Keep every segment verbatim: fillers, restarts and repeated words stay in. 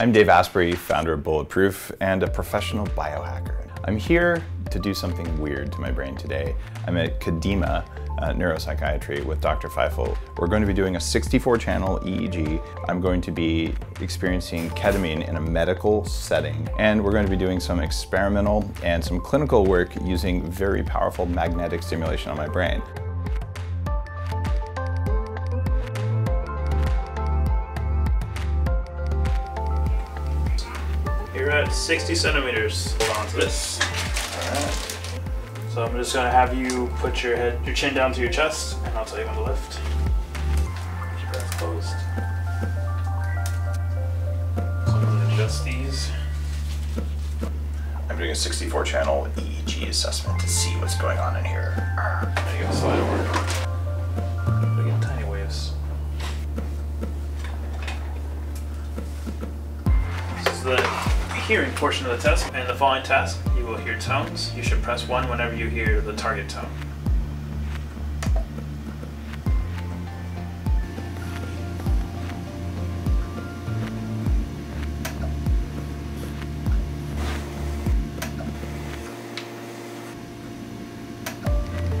I'm Dave Asprey, founder of Bulletproof and a professional biohacker. I'm here to do something weird to my brain today. I'm at Kadima uh, Neuropsychiatry with Doctor Feifel. We're going to be doing a sixty-four channel E E G. I'm going to be experiencing ketamine in a medical setting. And we're going to be doing some experimental and some clinical work using very powerful magnetic stimulation on my brain. You're at sixty centimeters. Hold on to this. All right. So I'm just gonna have you put your head, your chin down to your chest, and I'll tell you when to lift. Keep your breath closed. So I'm gonna adjust these. I'm doing a sixty-four channel E E G assessment to see what's going on in here. There you go, slide over. But again, tiny waves. This is the hearing portion of the test. In the following task, you will hear tones. You should press one whenever you hear the target tone.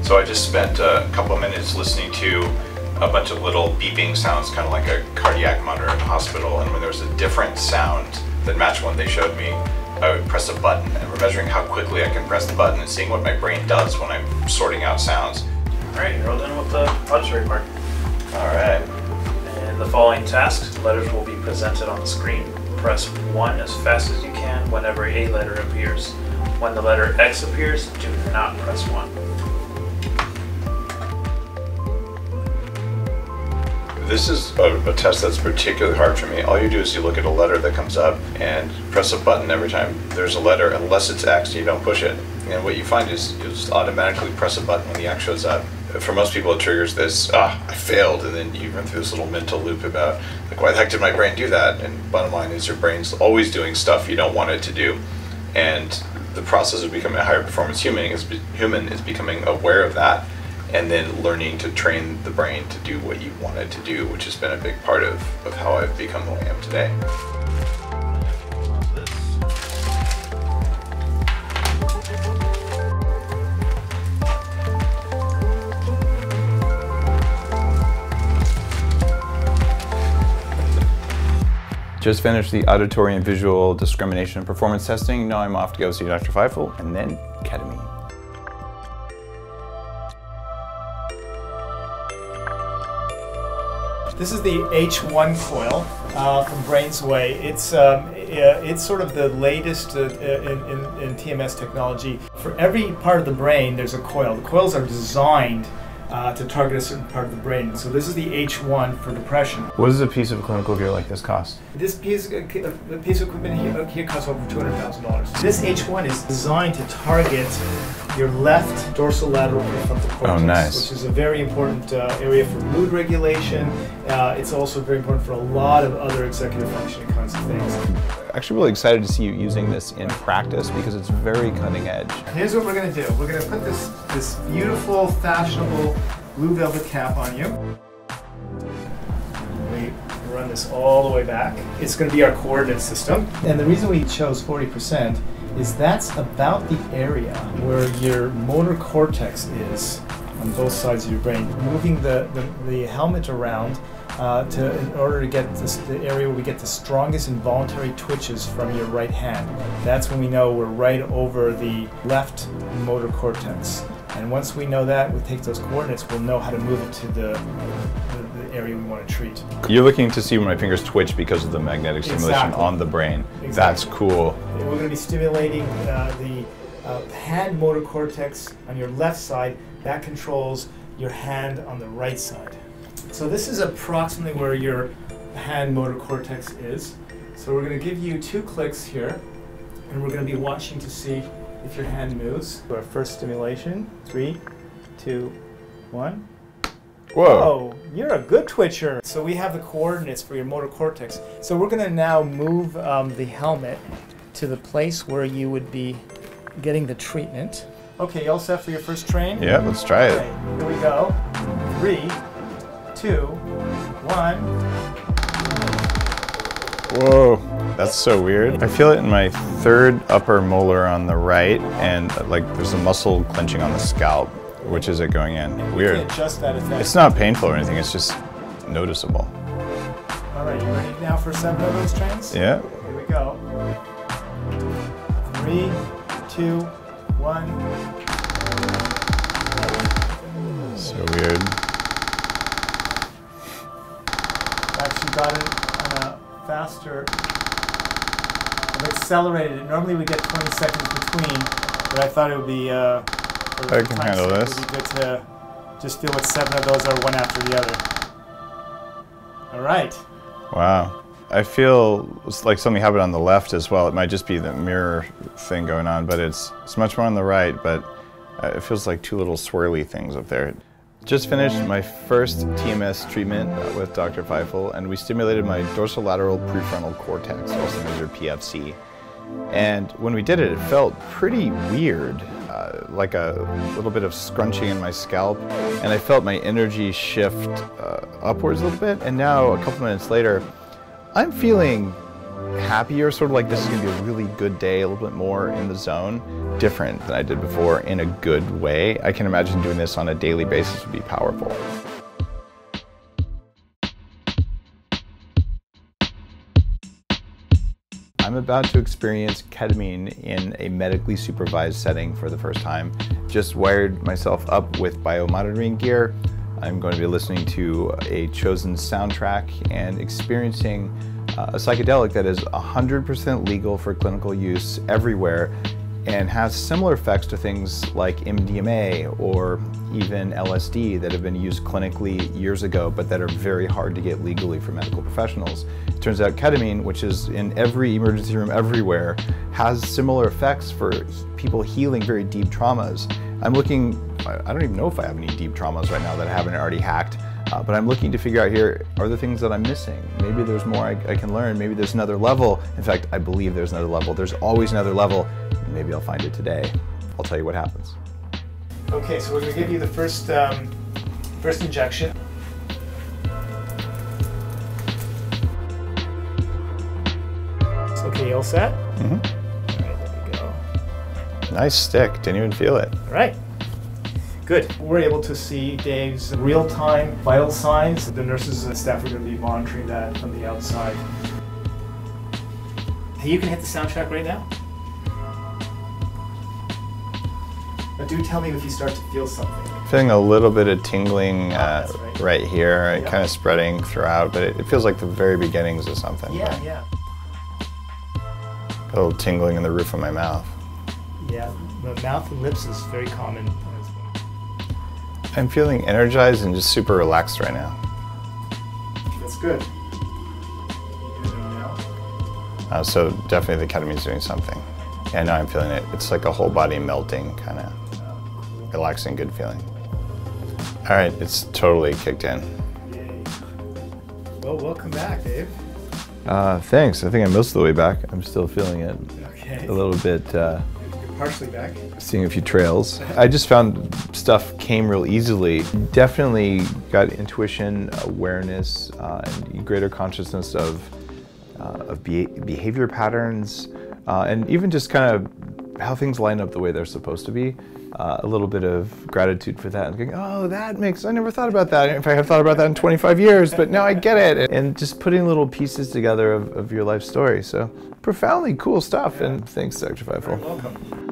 So I just spent a couple of minutes listening to a bunch of little beeping sounds, kind of like a cardiac monitor in the hospital, and when there was a different sound that matched one they showed me, I would press a button, and we're measuring how quickly I can press the button and seeing what my brain does when I'm sorting out sounds. All right, you're all done with the auditory part. All right. And the following tasks, letters will be presented on the screen. Press one as fast as you can whenever a letter appears. When the letter X appears, do not press one. This is a, a test that's particularly hard for me. All you do is you look at a letter that comes up and press a button every time there's a letter, unless it's X, you don't push it. And what you find is you'll just automatically press a button when the X shows up. For most people, it triggers this, ah, I failed, and then you run through this little mental loop about, like, why the heck did my brain do that? And bottom line is your brain's always doing stuff you don't want it to do. And the process of becoming a higher performance human is, human is becoming aware of that, and then learning to train the brain to do what you want it to do, which has been a big part of, of how I've become who I am today. Just finished the auditory and visual discrimination and performance testing. Now I'm off to go see Doctor Feifel and then ketamine. This is the H one coil uh, from Brain's Way. It's, um, it's sort of the latest uh, in, in, in T M S technology. For every part of the brain, there's a coil. The coils are designed uh, to target a certain part of the brain. So this is the H one for depression. What does a piece of clinical gear like this cost? This piece, uh, piece of equipment here, here costs over two hundred thousand dollars. This H one is designed to target your left dorsolateral prefrontal cortex, oh, nice. Which is a very important uh, area for mood regulation. Uh, it's also very important for a lot of other executive functioning kinds of things. I'm actually really excited to see you using this in practice because it's very cutting edge. Here's what we're going to do. We're going to put this, this beautiful, fashionable blue velvet cap on you. We run this all the way back. It's going to be our coordinate system. And the reason we chose forty percent is that's about the area where your motor cortex is on both sides of your brain. Moving the, the, the helmet around uh, to, in order to get this, the area where we get the strongest involuntary twitches from your right hand. That's when we know we're right over the left motor cortex. And once we know that, we take those coordinates, we'll know how to move it to the, the, the area we want to treat. You're looking to see when my fingers twitch because of the magnetic stimulation exactly. on the brain. Exactly. That's cool. We're going to be stimulating uh, the uh, hand motor cortex on your left side. That controls your hand on the right side. So this is approximately where your hand motor cortex is. So we're going to give you two clicks here, and we're going to be watching to see if your hand moves. Our first stimulation, three, two, one. Whoa. Oh, you're a good twitcher. So we have the coordinates for your motor cortex. So we're going to now move um, the helmet to the place where you would be getting the treatment. Okay, you all set for your first train? Yeah, let's try it. Okay, here we go. Three, two, one. Whoa, that's so weird. I feel it in my third upper molar on the right, and like there's a muscle clenching on the scalp, which is it going in. Weird. You can adjust that effect. It's not painful or anything, it's just noticeable. All right, you ready now for seven of those trains? Yeah. Here we go. Three, two, one. So weird. Actually got it on a faster, I've accelerated it. Normally we get twenty seconds between, but I thought it would be, uh, I can handle this. It would be good to just deal with seven of those are one after the other. All right. Wow. I feel it's like something happened on the left as well. It might just be the mirror thing going on, but it's, it's much more on the right, but it feels like two little swirly things up there. Just finished my first T M S treatment with Doctor Feifel, and we stimulated my dorsolateral prefrontal cortex, also measured P F C. And when we did it, it felt pretty weird, uh, like a little bit of scrunching in my scalp, and I felt my energy shift uh, upwards a little bit, and now a couple minutes later, I'm feeling happier, sort of like this is going to be a really good day, a little bit more in the zone, different than I did before in a good way. I can imagine doing this on a daily basis would be powerful. I'm about to experience ketamine in a medically supervised setting for the first time. Just wired myself up with biomonitoring gear. I'm going to be listening to a chosen soundtrack and experiencing a psychedelic that is one hundred percent legal for clinical use everywhere and has similar effects to things like M D M A or even L S D that have been used clinically years ago, but that are very hard to get legally for medical professionals. It turns out ketamine, which is in every emergency room everywhere, has similar effects for people healing very deep traumas. I'm looking, I don't even know if I have any deep traumas right now that I haven't already hacked, uh, but I'm looking to figure out here, are the things that I'm missing? Maybe there's more I, I can learn, maybe there's another level. In fact, I believe there's another level. There's always another level. Maybe I'll find it today. I'll tell you what happens. Okay, so we're gonna give you the first, um, first injection. Okay, all set? Mm-hmm. All right, there we go. Nice stick, didn't even feel it. All right, good. We're able to see Dave's real-time vital signs. The nurses and staff are gonna be monitoring that from the outside. Hey, you can hit the soundtrack right now. But do tell me if you start to feel something. Feeling a little bit of tingling uh, oh, right. right here, yeah. Kind of spreading throughout, but it, it feels like the very beginnings of something. Yeah, right? Yeah. A little tingling in the roof of my mouth. Yeah, the mouth and lips is very common. I'm feeling energized and just super relaxed right now. That's good. Uh, so definitely the ketamine's doing something. Yeah, now I'm feeling it. It's like a whole body melting, kind of. Relaxing, good feeling. All right, it's totally kicked in. Yay. Well, welcome back, Dave. Uh, thanks. I think I'm most of the way back. I'm still feeling it okay. A little bit. Uh, You're partially back. Seeing a few trails. I just found stuff came real easily. Definitely got intuition, awareness, uh, and greater consciousness of, uh, of be behavior patterns, uh, and even just kind of how things line up the way they're supposed to be. Uh, a little bit of gratitude for that and going, oh, that makes, I never thought about that. In fact, I've thought about that in twenty-five years, but now I get it. And just putting little pieces together of, of your life story. So profoundly cool stuff. Yeah. And thanks, Doctor Feifel. You're welcome.